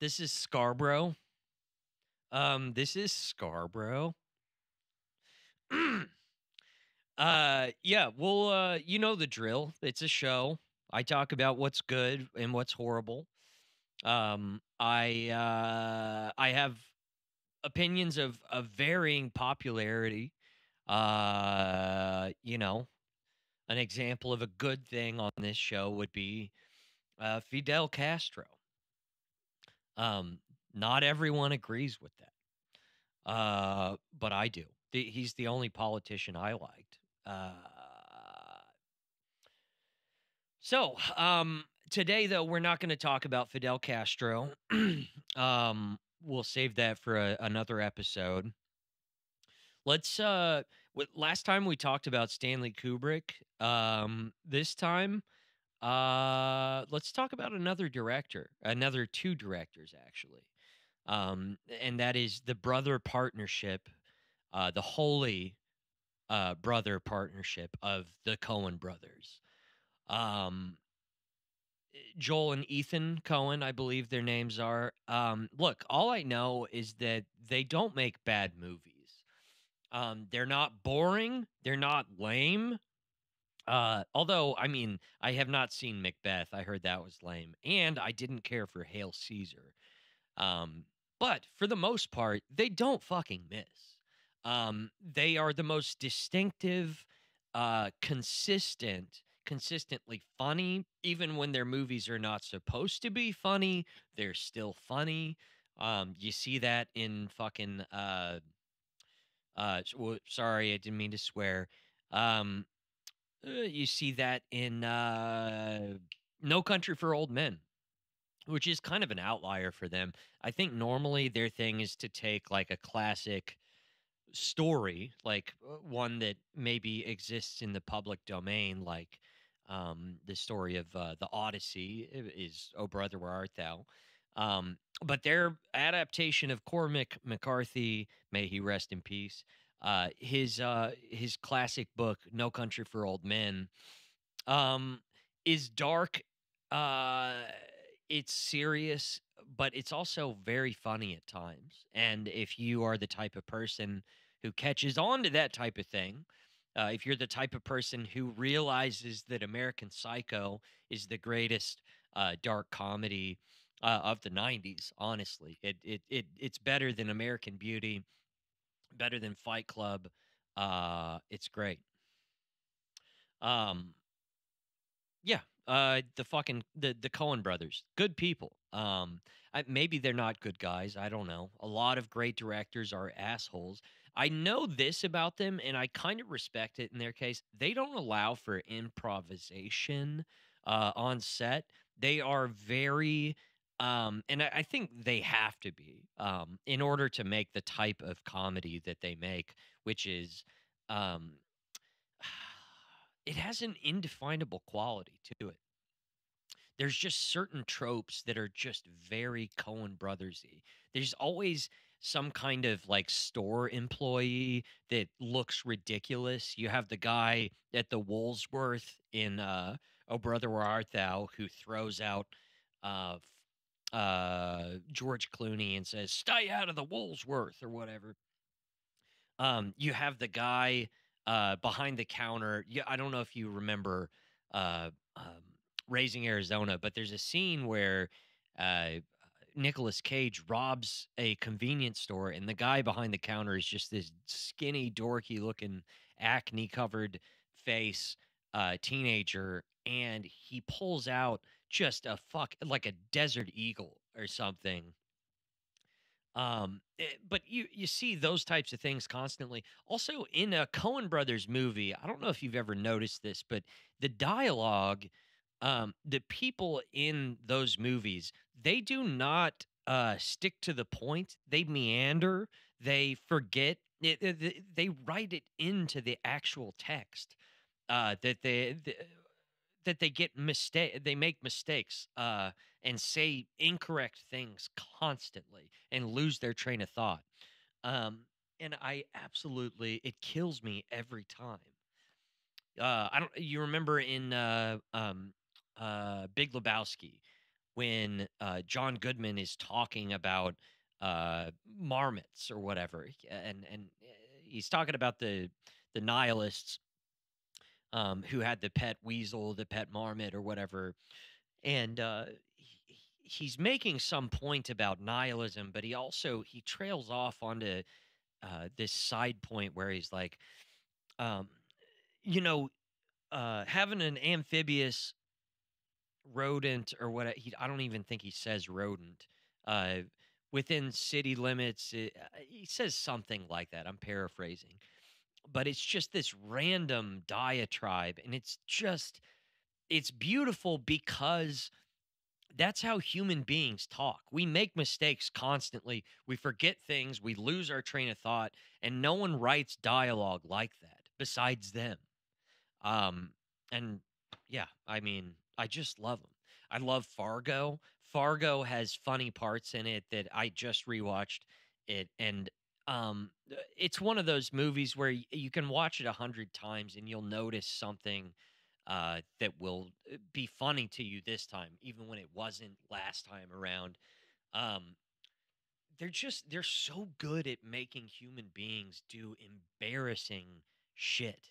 This is Scarbrough. This is Scarbrough. Yeah, well, you know the drill. It's a show. I talk about what's good and what's horrible. I have opinions of varying popularity. You know, an example of a good thing on this show would be Fidel Castro. Not everyone agrees with that, but I do. He's the only politician I liked. Today, though, we're not going to talk about Fidel Castro. We'll save that for another episode. Let's last time we talked about Stanley Kubrick. This time, let's talk about another director, another two directors, actually. And that is the brother partnership, the holy brother partnership of the Coen brothers. Joel and Ethan Coen, I believe their names are. Look, all I know is that they don't make bad movies. They're not boring. They're not lame. Although, I mean, I have not seen Macbeth. I heard that was lame. And I didn't care for Hail Caesar. But for the most part, they don't fucking miss. They are the most distinctive, consistently funny. Even when their movies are not supposed to be funny, they're still funny. You see that in fucking... sorry, I didn't mean to swear. You see that in No Country for Old Men, which is kind of an outlier for them. I think normally their thing is to take like a classic story, like one that maybe exists in the public domain, like the story of the Odyssey is Oh Brother, Where Art Thou? But their adaptation of Cormac McCarthy, may he rest in peace, his classic book, No Country for Old Men, is dark. It's serious, but it's also very funny at times. And if you are the type of person who catches on to that type of thing, if you're the type of person who realizes that American Psycho is the greatest dark comedy of the 90s, honestly. It's better than American Beauty, better than Fight Club. It's great. Yeah, the Coen brothers, good people. Maybe they're not good guys, I don't know. A lot of great directors are assholes. I know this about them, and I kind of respect it in their case. They don't allow for improvisation on set. They are very... and I think they have to be in order to make the type of comedy that they make, which is it has an indefinable quality to it. There's just certain tropes that are just very Coen brothers-y. There's always some kind of like store employee that looks ridiculous. You have the guy at the Woolworths in Oh Brother, Where Art Thou? Who throws out George Clooney and says, "Stay out of the Woolworths" or whatever. You have the guy behind the counter. Yeah, I don't know if you remember Raising Arizona, but there's a scene where Nicolas Cage robs a convenience store, and the guy behind the counter is just this skinny, dorky-looking, acne-covered face teenager, and he pulls out just a fuck, like a desert eagle or something. But you see those types of things constantly. Also, in a Coen brothers movie, I don't know if you've ever noticed this, but the dialogue, the people in those movies, they do not stick to the point. They meander. They forget. They write it into the actual text They make mistakes and say incorrect things constantly and lose their train of thought. And I absolutely, it kills me every time. You remember in Big Lebowski when John Goodman is talking about marmots or whatever, and he's talking about the nihilists who had the pet weasel, the pet marmot or whatever. And he's making some point about nihilism, but he trails off onto this side point where he's like, having an amphibious rodent or what, I don't even think he says rodent, within city limits. He says something like that. I'm paraphrasing, but it's just this random diatribe, and it's beautiful because that's how human beings talk. We make mistakes constantly. We forget things. We lose our train of thought, and no one writes dialogue like that besides them. And yeah, I mean, I just love them. I love Fargo. Fargo has funny parts in it that I just rewatched it. And it's one of those movies where you can watch it 100 times and you'll notice something that will be funny to you this time, even when it wasn't last time around. They're so good at making human beings do embarrassing shit.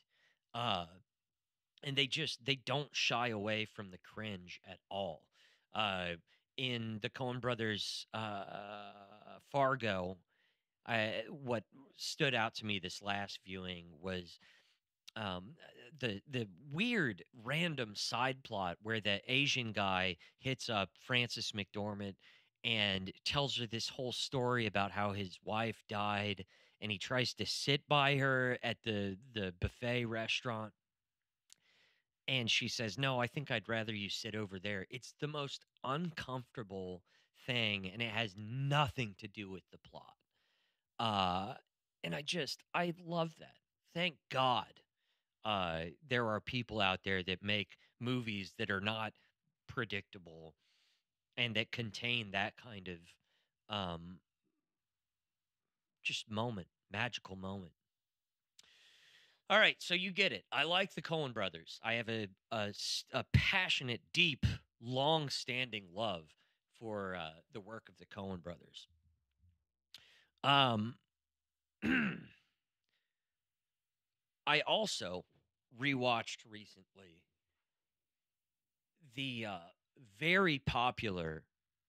And they don't shy away from the cringe at all. In the Coen brothers, Fargo, what stood out to me this last viewing was, the weird random side plot where the Asian guy hits up Frances McDormand and tells her this whole story about how his wife died, and he tries to sit by her at the buffet restaurant. And she says, no, I think I'd rather you sit over there. It's the most uncomfortable thing, and it has nothing to do with the plot. And I love that. Thank God there are people out there that make movies that are not predictable and that contain that kind of just moment, magical moment. All right, so you get it. I like the Coen brothers. I have a passionate, deep, long-standing love for the work of the Coen brothers. I also rewatched recently the very popular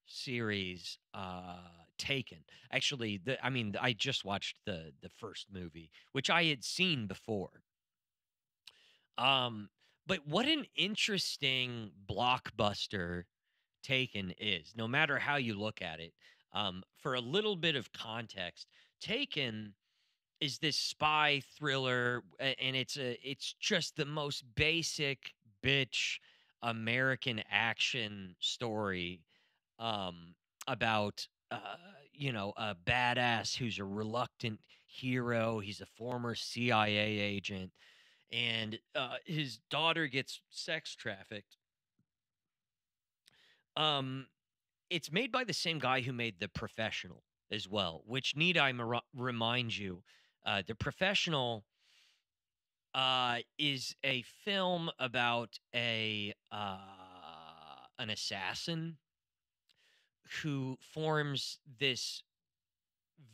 series Taken. Actually, I just watched the first movie, which I had seen before. But what an interesting blockbuster Taken is, no matter how you look at it. For a little bit of context, Taken is this spy thriller, and it's just the most basic bitch American action story about a badass who's a reluctant hero. He's a former CIA agent, and his daughter gets sex trafficked. It's made by the same guy who made The Professional as well, which need I remind you, The Professional is a film about an assassin who forms this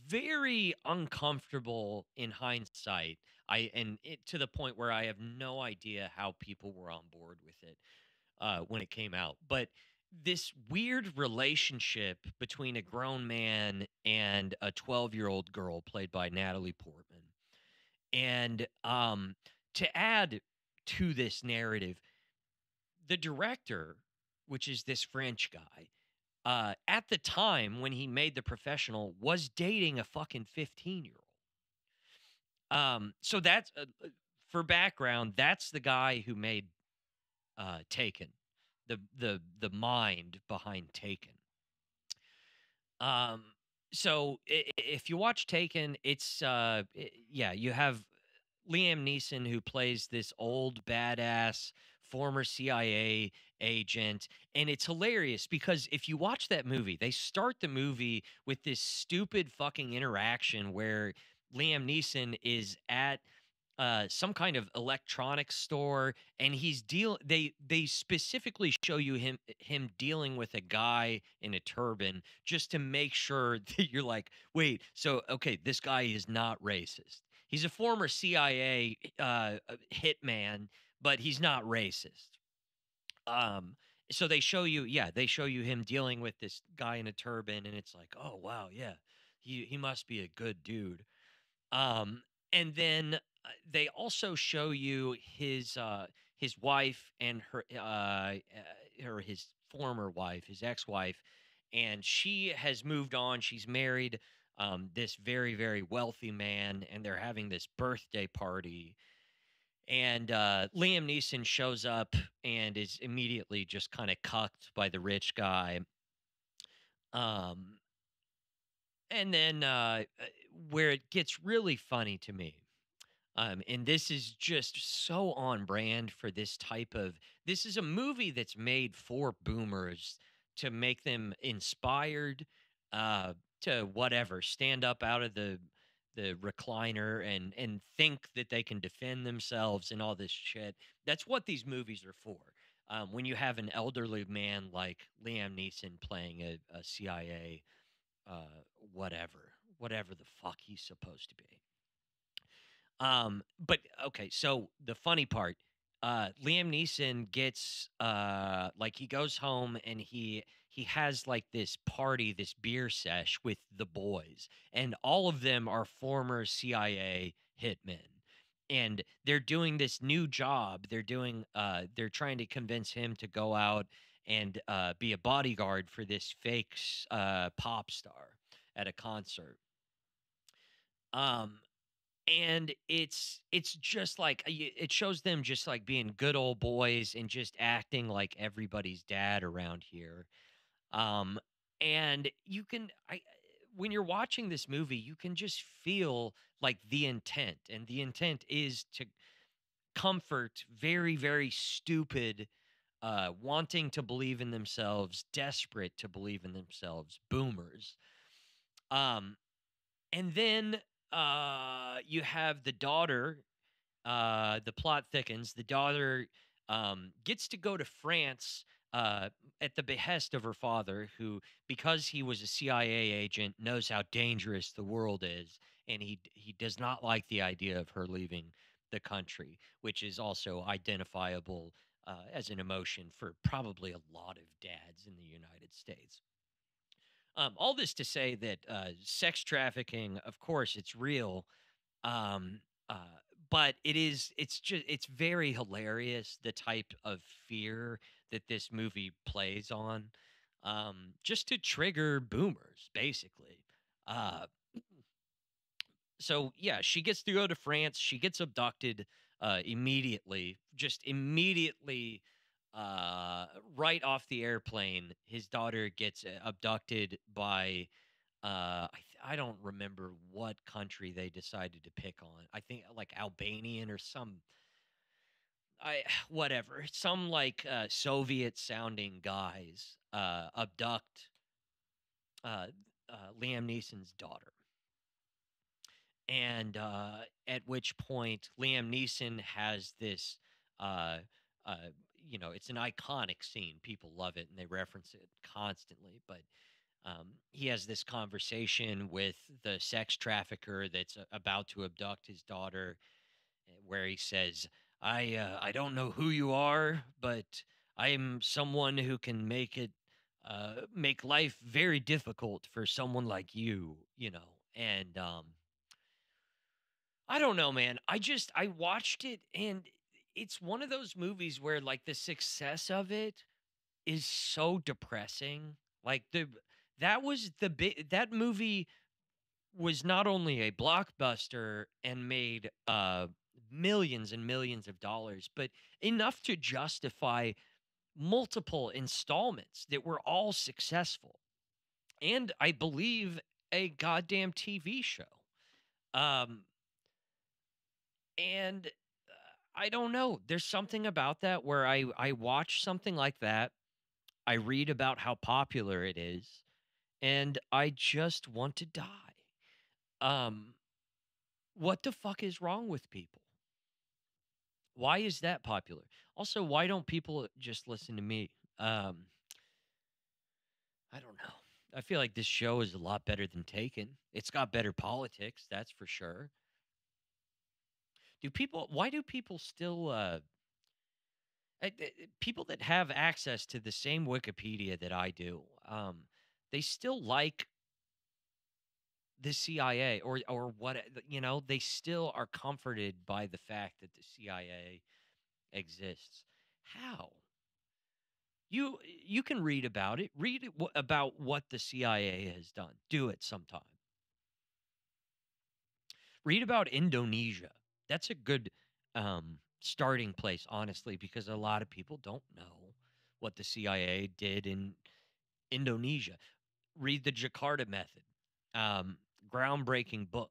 very uncomfortable, in hindsight, to the point where I have no idea how people were on board with it when it came out. But this weird relationship between a grown man and a 12-year-old girl played by Natalie Portman. And to add to this narrative, the director, which is this French guy, at the time when he made The Professional, was dating a fucking 15-year-old. So that's, for background, that's the guy who made Taken, the mind behind Taken. So if you watch Taken, it's, you have Liam Neeson, who plays this old badass former CIA agent, and it's hilarious because if you watch that movie, they start the movie with this stupid fucking interaction where Liam Neeson is at some kind of electronics store, and he's they specifically show you him dealing with a guy in a turban just to make sure that you're like, wait, so okay, this guy is not racist. He's a former CIA hitman, but he's not racist. So they show you, yeah, they show you him dealing with this guy in a turban, and it's like, oh wow, yeah, he must be a good dude. And then they also show you his wife and her or his former wife, his ex-wife, and she has moved on. She's married this very, very wealthy man, and they're having this birthday party. And Liam Neeson shows up and is immediately just kind of cucked by the rich guy. And then where it gets really funny to me, and this is just so on brand for this type of, this is a movie that's made for boomers to make them inspired to whatever, stand up out of the recliner and think that they can defend themselves and all this shit. That's what these movies are for. When you have an elderly man like Liam Neeson playing a CIA, whatever the fuck he's supposed to be. But okay. So the funny part, Liam Neeson gets, like he goes home and he has like this party, this beer sesh with the boys, and all of them are former CIA hitmen, and they're doing this new job. They're doing, they're trying to convince him to go out and be a bodyguard for this fake pop star at a concert. And it's just like, it shows them just like being good old boys and just acting like everybody's dad around here. And you can, when you're watching this movie, you can just feel like the intent, and the intent is to comfort very, very stupid, wanting to believe in themselves, desperate to believe in themselves, boomers. And then, you have the daughter, the plot thickens. The daughter, gets to go to France, at the behest of her father, who, because he was a CIA agent, knows how dangerous the world is, and he does not like the idea of her leaving the country, which is also identifiable as an emotion for probably a lot of dads in the United States. All this to say that sex trafficking, of course, it's real, but it's very hilarious, the type of fear that this movie plays on, just to trigger boomers, basically. So yeah, she gets to go to France. She gets abducted immediately, just immediately. Right off the airplane, his daughter gets abducted by, I don't remember what country they decided to pick on. I think like Albanian or some, whatever, some like, Soviet sounding guys, abduct, Liam Neeson's daughter. And, at which point Liam Neeson has this, you know, it's an iconic scene. People love it and they reference it constantly. But he has this conversation with the sex trafficker that's about to abduct his daughter, where he says, "I don't know who you are, but I am someone who can make it make life very difficult for someone like you." You know, and I don't know, man. I watched it, and it's one of those movies where like the success of it is so depressing. Like that movie was not only a blockbuster and made millions and millions of dollars, but enough to justify multiple installments that were all successful. And I believe a goddamn TV show. And I don't know. There's something about that where I watch something like that, I read about how popular it is, and I just want to die. What the fuck is wrong with people? Why is that popular? Also, why don't people just listen to me? I don't know. I feel like this show is a lot better than Taken. It's got better politics, that's for sure. Why do people still, people that have access to the same Wikipedia that I do, they still like the CIA or what, you know, they still are comforted by the fact that the CIA exists. How? You can read about it. Read about what the CIA has done. Do it sometime. Read about Indonesia. That's a good starting place, honestly, because a lot of people don't know what the CIA did in Indonesia. Read the Jakarta Method, groundbreaking book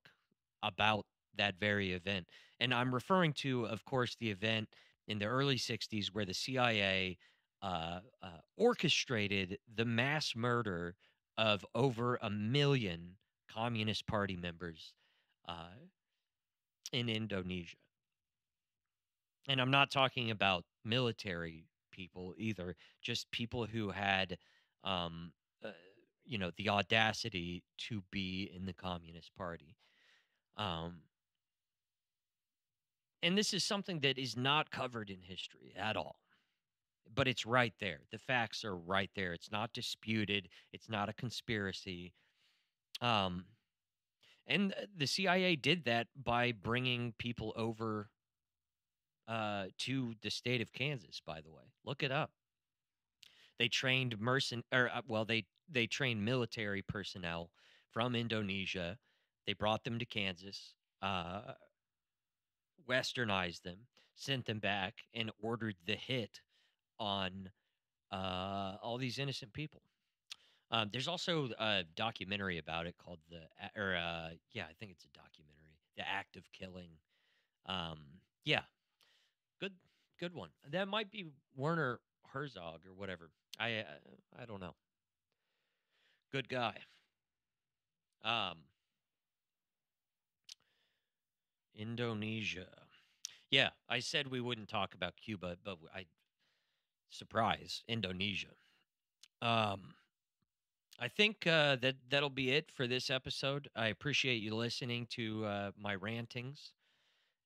about that very event. And I'm referring to, of course, the event in the early 60s where the CIA orchestrated the mass murder of over 1 million Communist Party members in Indonesia. And I'm not talking about military people either, just people who had, you know, the audacity to be in the Communist Party. And this is something that is not covered in history at all. But it's right there. The facts are right there. It's not disputed. It's not a conspiracy. And the CIA did that by bringing people over to the state of Kansas, by the way. Look it up. They trained they trained military personnel from Indonesia. They brought them to Kansas, westernized them, sent them back, and ordered the hit on all these innocent people. There's also a documentary about it called I think it's a documentary, The Act of Killing. Yeah, good one. That might be Werner Herzog or whatever. I don't know. Good guy. Indonesia. Yeah, I said we wouldn't talk about Cuba, but surprise, Indonesia. I think that'll be it for this episode. I appreciate you listening to my rantings,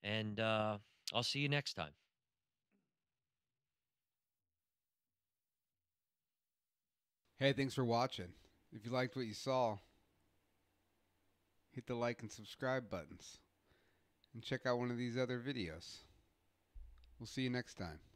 and I'll see you next time. Hey, thanks for watching. If you liked what you saw, hit the like and subscribe buttons, and check out one of these other videos. We'll see you next time.